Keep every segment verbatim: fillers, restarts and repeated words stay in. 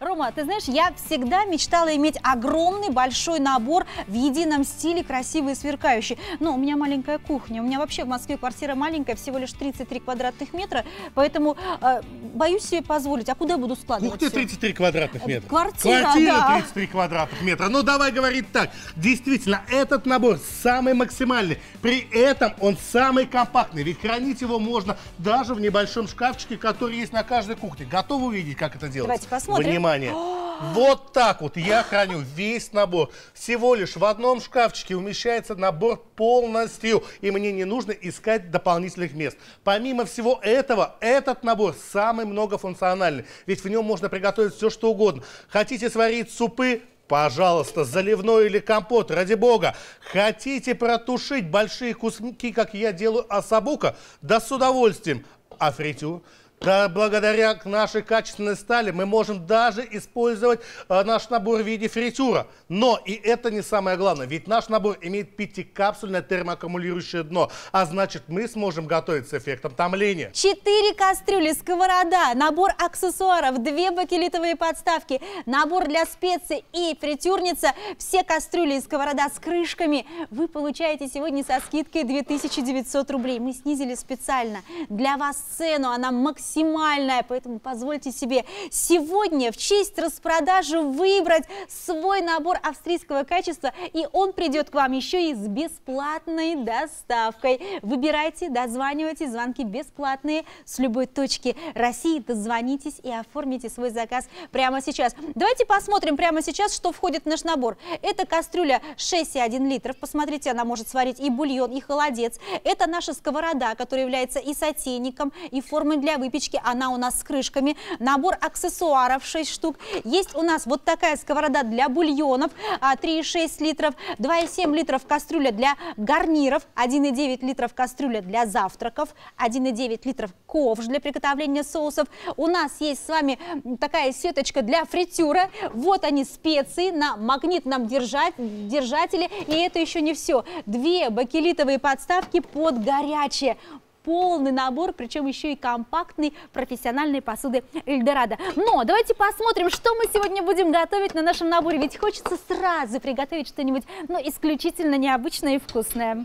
Рома, ты знаешь, я всегда мечтала иметь огромный большой набор в едином стиле, красивый и сверкающий. Но у меня маленькая кухня. У меня вообще в Москве квартира маленькая, всего лишь тридцать три квадратных метра. Поэтому э, боюсь себе позволить. А куда буду складывать? Ух ты, тридцать три квадратных метра. Квартира, квартира да. тридцать три квадратных метра. Ну, давай говорить так. Действительно, этот набор самый максимальный. При этом он самый компактный. Ведь хранить его можно даже в небольшом шкафчике, который есть на каждой кухне. Готовы увидеть, как это делается? Давайте посмотрим. Внимание. Вот так вот я храню весь набор. Всего лишь в одном шкафчике умещается набор полностью, и мне не нужно искать дополнительных мест. Помимо всего этого, этот набор самый многофункциональный, ведь в нем можно приготовить все, что угодно. Хотите сварить супы? Пожалуйста, заливной или компот, ради бога. Хотите протушить большие куски, как я делаю асабука? Да с удовольствием. А фритюр? Да, благодаря нашей качественной стали мы можем даже использовать э, наш набор в виде фритюра. Но и это не самое главное, ведь наш набор имеет пятикапсульное термоаккумулирующее дно, а значит мы сможем готовить с эффектом томления. Четыре кастрюли, сковорода, набор аксессуаров, две бакелитовые подставки, набор для специй и фритюрница. Все кастрюли и сковорода с крышками вы получаете сегодня со скидкой две тысячи девятьсот рублей. Мы снизили специально для вас цену, она максимально максимальная, поэтому позвольте себе сегодня в честь распродажи выбрать свой набор австрийского качества, и он придет к вам еще и с бесплатной доставкой. Выбирайте, дозванивайте, звонки бесплатные с любой точки России, дозвонитесь и оформите свой заказ прямо сейчас. Давайте посмотрим прямо сейчас, что входит в наш набор. Это кастрюля шесть и одна десятая литров, посмотрите, она может сварить и бульон, и холодец. Это наша сковорода, которая является и сотейником, и формой для выпечки. Она у нас с крышками. Набор аксессуаров шесть штук. Есть у нас вот такая сковорода для бульонов три и шесть литров, два и семь литров кастрюля для гарниров, один и девять литров кастрюля для завтраков, один и девять литров ковш для приготовления соусов. У нас есть с вами такая сеточка для фритюра. Вот они, специи на магнитном держать, держателе. И это еще не все. Две бакелитовые подставки под горячее. Полный набор, причем еще и компактный, профессиональной посуды Эльдорадо. Но давайте посмотрим, что мы сегодня будем готовить на нашем наборе. Ведь хочется сразу приготовить что-нибудь, ну, исключительно необычное и вкусное.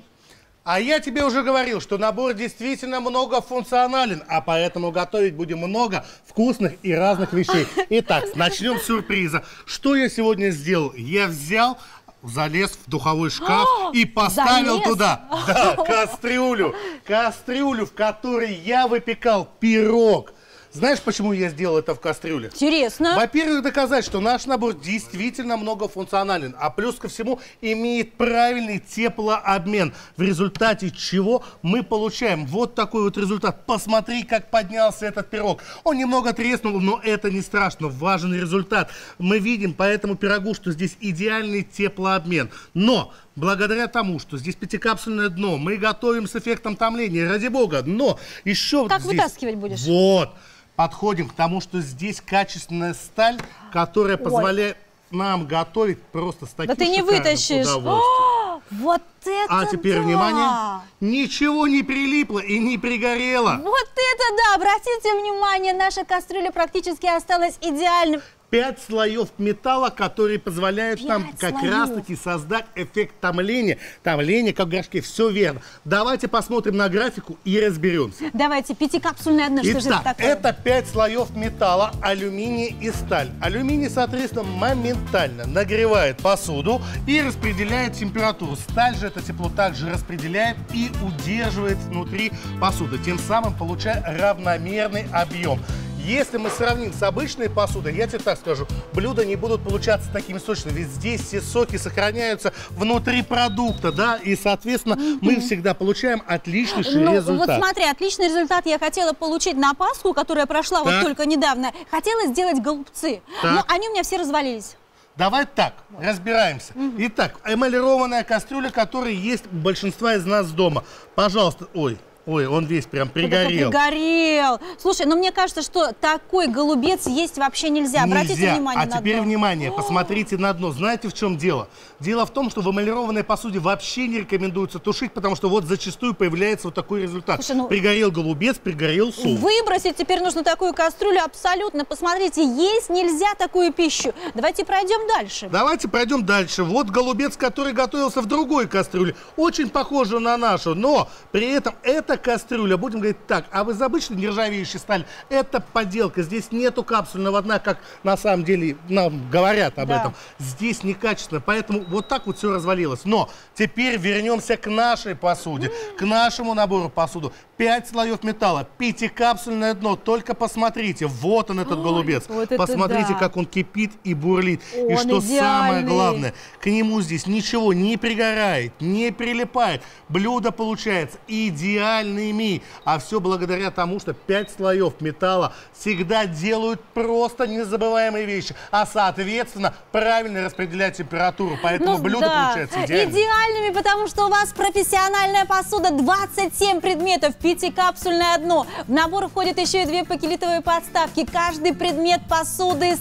А я тебе уже говорил, что набор действительно многофункционален, а поэтому готовить будем много вкусных и разных вещей. Итак, начнем с сюрприза. Что я сегодня сделал? Я взял... Залез в духовой шкаф и поставил Залез? туда да, кастрюлю, кастрюлю, в которой я выпекал пирог. Знаешь, почему я сделал это в кастрюле? Интересно. Во-первых, доказать, что наш набор действительно многофункционален, а плюс ко всему имеет правильный теплообмен, в результате чего мы получаем вот такой вот результат. Посмотри, как поднялся этот пирог. Он немного треснул, но это не страшно, важен результат. Мы видим по этому пирогу, что здесь идеальный теплообмен. Но благодаря тому, что здесь пятикапсульное дно, мы готовим с эффектом томления, ради бога, но еще... Как здесь... вытаскивать будешь? Вот. Подходим к тому, что здесь качественная сталь, которая Ой. позволяет нам готовить просто с таким Да ты не вытащишь. О, вот это А теперь, да. внимание, ничего не прилипло и не пригорело. Вот это да! Обратите внимание, наша кастрюля практически осталась идеальной. Пять слоев металла, которые позволяют Пять нам как раз-таки создать эффект томления. Томление, как в горшке, все верно. Давайте посмотрим на графику и разберемся. Давайте, пятикапсульное одно, что же это такое? Это пять слоев металла, алюминий и сталь. Алюминий, соответственно, моментально нагревает посуду и распределяет температуру. Сталь же это тепло также распределяет и удерживает внутри посуды, тем самым получая равномерный объем. Если мы сравним с обычной посудой, я тебе так скажу, блюда не будут получаться такими сочными, ведь здесь все соки сохраняются внутри продукта, да, и, соответственно, mm-hmm. мы всегда получаем отличный ну, результат. Вот смотри, отличный результат я хотела получить на Пасху, которая прошла так. вот только недавно. Хотела сделать голубцы, так. но они у меня все развалились. Давай так, разбираемся. Итак, эмалированная кастрюля, которая есть у большинства из нас дома. Пожалуйста, ой. Ой, он весь прям пригорел. Вот пригорел. Слушай, но мне кажется, что такой голубец есть вообще нельзя. нельзя. Обратите внимание а на А теперь дно. Внимание, посмотрите на дно. Знаете, в чем дело? Дело в том, что в эмалированной посуде вообще не рекомендуется тушить, потому что вот зачастую появляется вот такой результат. Слушай, ну, пригорел голубец, пригорел суп. Выбросить теперь нужно такую кастрюлю абсолютно. Посмотрите, есть нельзя такую пищу. Давайте пройдем дальше. Давайте пройдем дальше. Вот голубец, который готовился в другой кастрюле. Очень похоже на нашу, но при этом эта кастрюля, будем говорить так, а вы из обычной нержавеющей стали, это подделка. Здесь нету капсульного дна, как на самом деле нам говорят об да. этом. Здесь некачественно, поэтому вот так вот все развалилось. Но теперь вернемся к нашей посуде, mm. к нашему набору посуду. Пять слоев металла, пятикапсульное дно. Только посмотрите, вот он этот Ой, голубец. Вот посмотрите, это да. как он кипит и бурлит. Он и что идеальный. Самое главное, к нему здесь ничего не пригорает, не прилипает. Блюдо получается идеальными. А все благодаря тому, что пять слоев металла всегда делают просто незабываемые вещи. А соответственно, правильно распределять температуру. Поэтому ну, блюдо да. получается идеальным. Идеальными, потому что у вас профессиональная посуда, двадцать семь предметов, пятикапсульное дно. В набор входит еще и две покелитовые подставки. Каждый предмет посуды с,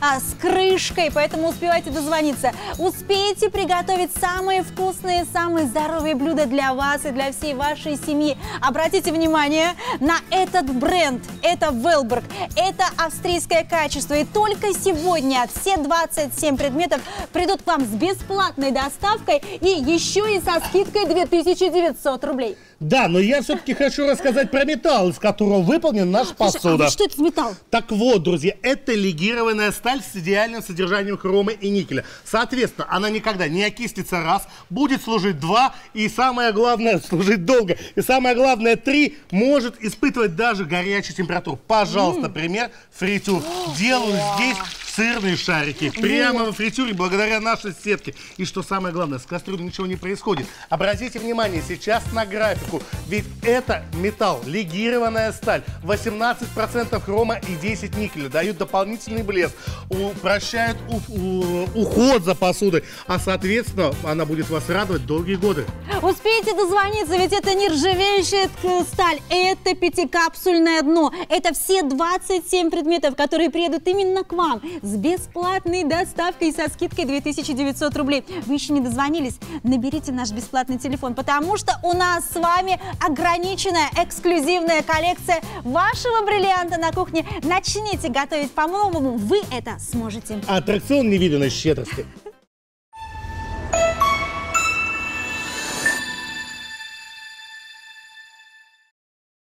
а, с крышкой, поэтому успевайте дозвониться. Успейте приготовить самые вкусные, самые здоровые блюда для вас и для всей вашей семьи. Обратите внимание на этот бренд. Это Велберг. Это австрийское качество. И только сегодня все двадцать семь предметов придут к вам с бесплатной доставкой и еще и со скидкой две тысячи девятьсот рублей. Да, но я все-таки хочу рассказать про металл, из которого выполнен наш посуда. Слушай, а вот что это за металл? Так вот, друзья, это легированная сталь с идеальным содержанием хрома и никеля. Соответственно, она никогда не окислится раз, будет служить два, и самое главное, служить долго. И самое главное, три, может испытывать даже горячую температуру. Пожалуйста, mm. пример, фритюр. Oh, Делаю yeah. здесь сырные шарики, прямо mm. во фритюре, благодаря нашей сетке. И что самое главное, с кастрюлей ничего не происходит. Обратите внимание, сейчас на график. Ведь это металл, легированная сталь, восемнадцать процентов хрома и десять никеля, дают дополнительный блеск, упрощают уход за посудой, а соответственно она будет вас радовать долгие годы. Успейте дозвониться, ведь это нержавеющая сталь, это пятикапсульное дно, это все двадцать семь предметов, которые приедут именно к вам с бесплатной доставкой и со скидкой две тысячи девятьсот рублей. Вы еще не дозвонились? Наберите наш бесплатный телефон, потому что у нас с вами ограниченная эксклюзивная коллекция вашего бриллианта на кухне. Начните готовить по-новому, вы это сможете. Аттракцион невиданной щедрости.